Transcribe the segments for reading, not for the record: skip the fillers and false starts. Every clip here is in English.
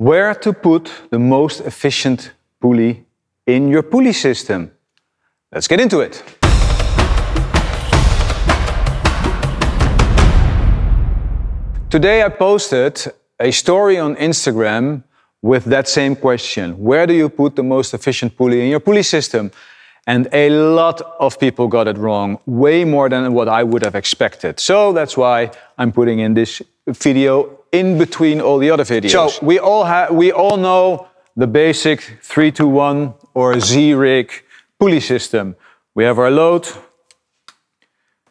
where to put the most efficient pulley in your pulley system. Let's get into it. Today I posted a story on Instagram with that same question. Where do you put the most efficient pulley in your pulley system? And a lot of people got it wrong, way more than what I would have expected. So that's why I'm putting in this video in between all the other videos. So we all know the basic 3-2-1 or Z-rig pulley system. We have our load.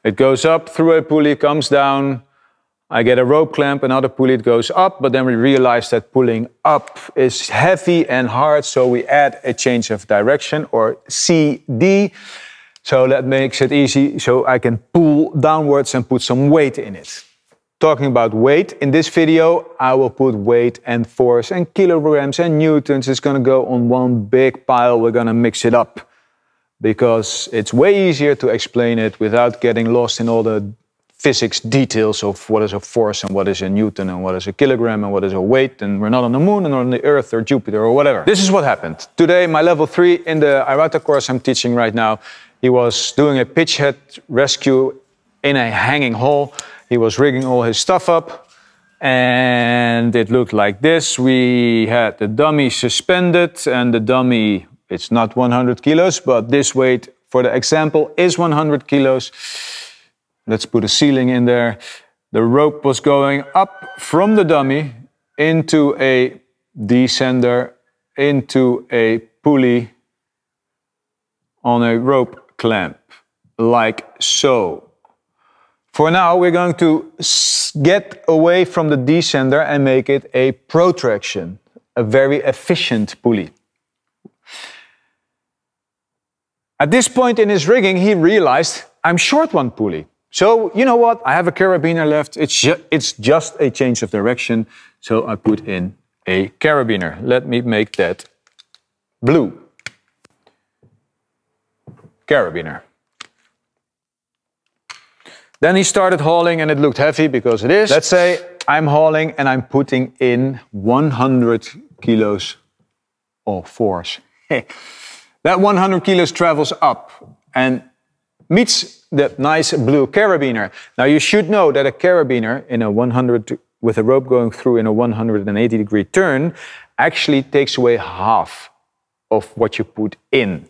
It goes up through a pulley, comes down. I get a rope clamp, another pulley, it goes up, but then we realize that pulling up is heavy and hard, so we add a change of direction, or CD. So that makes it easy, so I can pull downwards and put some weight in it. Talking about weight, in this video, I will put weight and force and kilograms and newtons. It's gonna go on one big pile, we're gonna mix it up. Because it's way easier to explain it without getting lost in all the physics details of what is a force and what is a newton and what is a kilogram and what is a weight, and we're not on the moon and on the earth or Jupiter or whatever. This is what happened. Today, my level 3 in the Irata course I'm teaching right now, he was doing a pitch head rescue in a hanging hole. He was rigging all his stuff up and it looked like this. We had the dummy suspended, and the dummy, it's not 100 kilos, but this weight for the example is 100 kilos. Let's put a ceiling in there. The rope was going up from the dummy into a descender, into a pulley on a rope clamp, like so. For now, we're going to get away from the descender and make it a protraction, a very efficient pulley. At this point in his rigging, he realized, I'm short one pulley. So, you know what, I have a carabiner left, it's just a change of direction, so I put in a carabiner. Let me make that blue. Carabiner. Then he started hauling and it looked heavy, because it is. Let's say I'm hauling and I'm putting in 100 kilos of force. That 100 kilos travels up and meets that nice blue carabiner. Now you should know that a carabiner in a 100, with a rope going through in a 180 degree turn, actually takes away half of what you put in.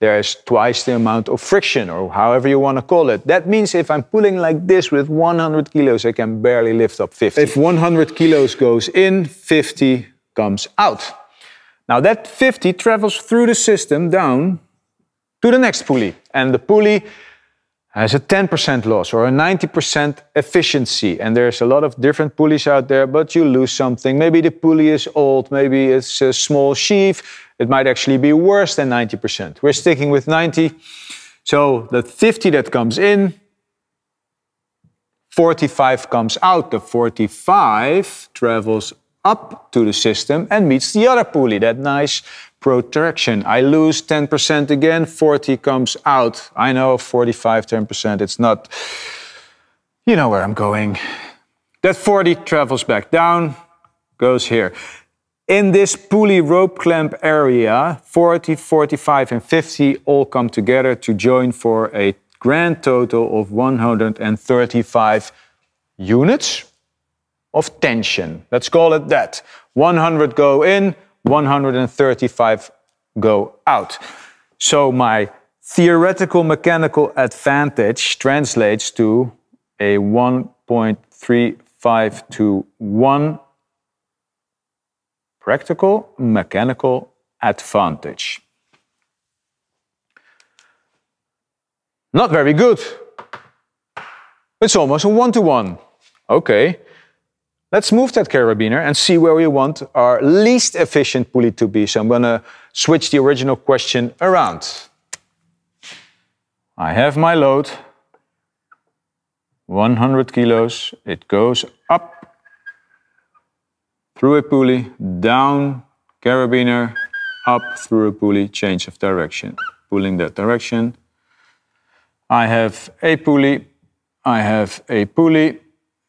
There is twice the amount of friction, or however you want to call it. That means if I'm pulling like this with 100 kilos, I can barely lift up 50. If 100 kilos goes in, 50 comes out. Now that 50 travels through the system down to the next pulley. And the pulley has a 10% loss or a 90% efficiency. And there's a lot of different pulleys out there, but you lose something. Maybe the pulley is old, maybe it's a small sheave. It might actually be worse than 90%. We're sticking with 90. So the 50 that comes in, 45 comes out. The 45 travels up to the system and meets the other pulley, that nice protraction. I lose 10% again, 40 comes out. I know, 45, 10%, it's not, you know where I'm going. That 40 travels back down, goes here. In this pulley rope clamp area, 40, 45 and 50 all come together to join for a grand total of 135 units of tension. Let's call it that. 100 go in, 135 go out. So my theoretical mechanical advantage translates to a 1.3521 practical mechanical advantage. Not very good. It's almost a 1-to-1. Okay. Let's move that carabiner and see where we want our least efficient pulley to be. So I'm gonna switch the original question around. I have my load, 100 kilos. It goes up through a pulley, down, carabiner, up through a pulley, change of direction. Pulling that direction. I have a pulley, I have a pulley.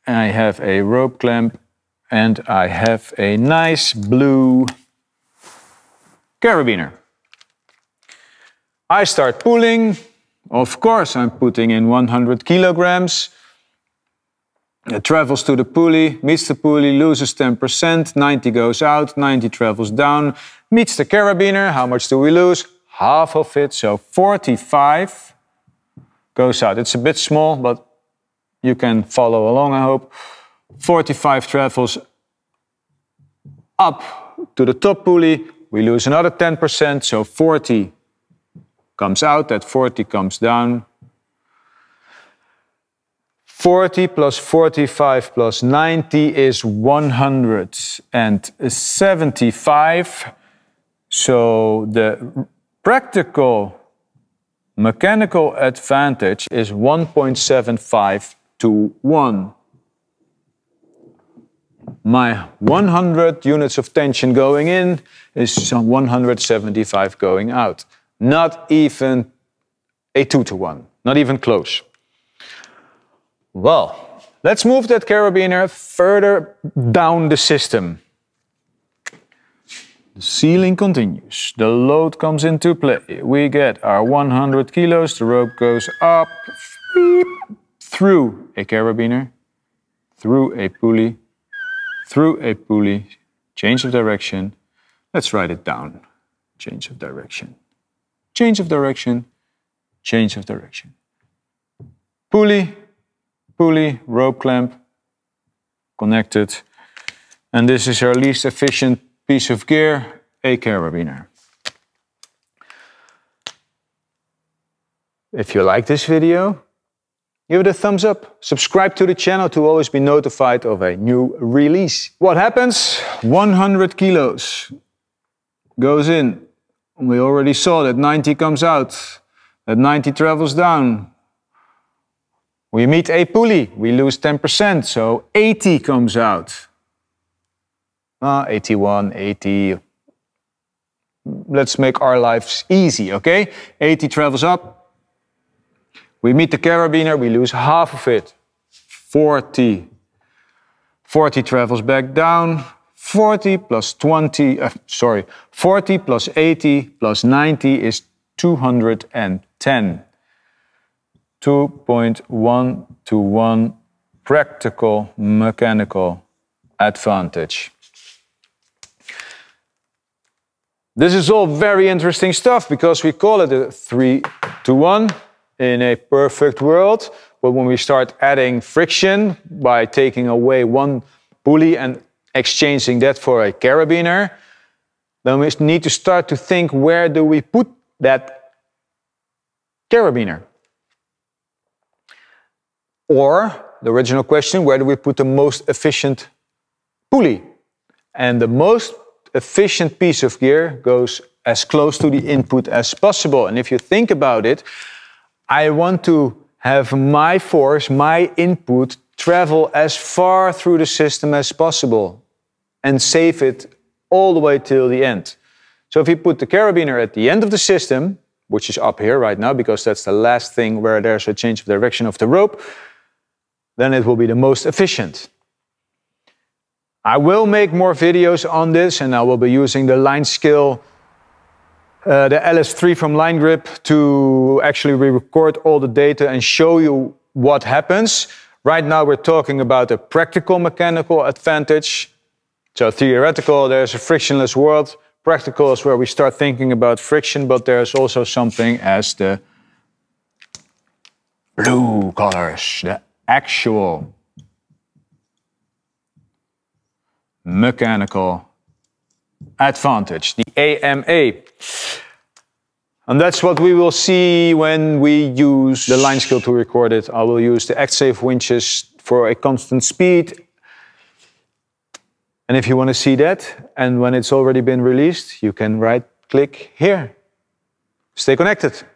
I have a rope clamp and I have a nice blue carabiner. I start pulling. Of course, I'm putting in 100 kilograms. It travels to the pulley, meets the pulley, loses 10%, 90 goes out, 90 travels down, meets the carabiner. How much do we lose? Half of it, so 45 goes out. It's a bit small, but you can follow along, I hope. 45 travels up to the top pulley. We lose another 10%, so 40 comes out. That 40 comes down. 40 plus 45 plus 90 is 175. So the practical mechanical advantage is 1.75 to 1. My 100 units of tension going in is 175 going out. Not even a 2 to 1, not even close. Well, let's move that carabiner further down the system. The sealing continues. The load comes into play. We get our 100 kilos. The rope goes up through a carabiner, through a pulley, change of direction. Let's write it down. Change of direction. Change of direction. Change of direction. Pulley. Pulley, rope clamp, connected. And this is our least efficient piece of gear, a carabiner. If you like this video, give it a thumbs up. Subscribe to the channel to always be notified of a new release. What happens? 100 kilos goes in. We already saw that 90 comes out, that 90 travels down. We meet a pulley, we lose 10%, so 80 comes out. 81, 80. Let's make our lives easy, okay? 80 travels up. We meet the carabiner, we lose half of it. 40. 40 travels back down. 40 plus 20, 40 plus 80 plus 90 is 210. 2.1 to 1 practical mechanical advantage. This is all very interesting stuff because we call it a 3 to 1 in a perfect world. But when we start adding friction by taking away one pulley and exchanging that for a carabiner, then we need to start to think, where do we put that carabiner? Or, the original question, where do we put the most efficient pulley? And the most efficient piece of gear goes as close to the input as possible. And if you think about it, I want to have my force, my input, travel as far through the system as possible and save it all the way till the end. So if you put the carabiner at the end of the system, which is up here right now, because that's the last thing where there's a change of direction of the rope, then it will be the most efficient. I will make more videos on this, and I will be using the LineScale, the LS3 from Line Grip, to actually re-record all the data and show you what happens. Right now we're talking about a practical mechanical advantage. So theoretical, there's a frictionless world. Practical is where we start thinking about friction, but there's also something as the blue colors, the actual mechanical advantage, the AMA. And that's what we will see when we use the LineScale to record it. I will use the ActSafe winches for a constant speed. And if you want to see that, and when it's already been released, you can right-click here. Stay connected.